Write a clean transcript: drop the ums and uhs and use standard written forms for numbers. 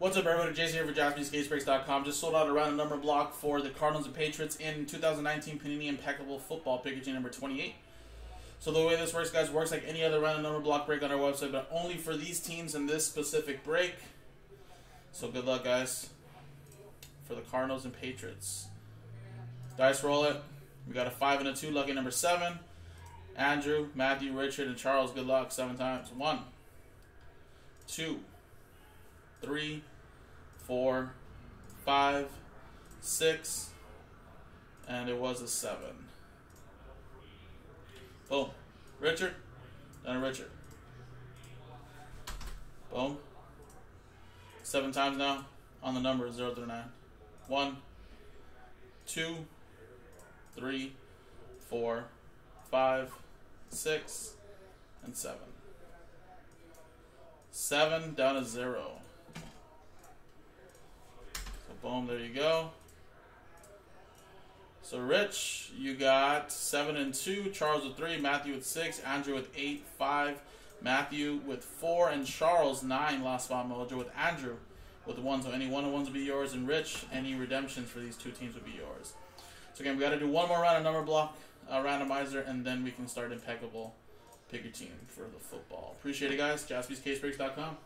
What's up, everybody? Jason here for JaspysCaseBreaks.com. Just sold out a random number block for the Cardinals and Patriots in 2019 Panini Impeccable Football, Pikachu number 28. So the way this works, guys, works like any other random number block break on our website, but only for these teams in this specific break. So good luck, guys, for the Cardinals and Patriots. Dice roll it. We got a 5 and a 2, lucky number 7. Andrew, Matthew, Richard, and Charles, good luck 7 times. 1, 2, 3, 4, 5, 6, and it was a 7. Boom. Richard, and Richard. Boom. 7 times now on the number 0 through 9. 1, 2, 3, 4, 5, 6, and 7. 7 down to 0. So boom, there you go. So Rich, you got 7 and 2, Charles with 3, Matthew with 6, Andrew with 8, 5, Matthew with 4, and Charles 9. Last spot mojo with Andrew with 1. So any 1 and 1s will be yours, and Rich, any redemptions for these two teams will be yours. So again, we got to do one more round of number block randomizer, and then we can start Impeccable. Pick your team for the football. Appreciate it, guys. JaspysCaseBreaks.com.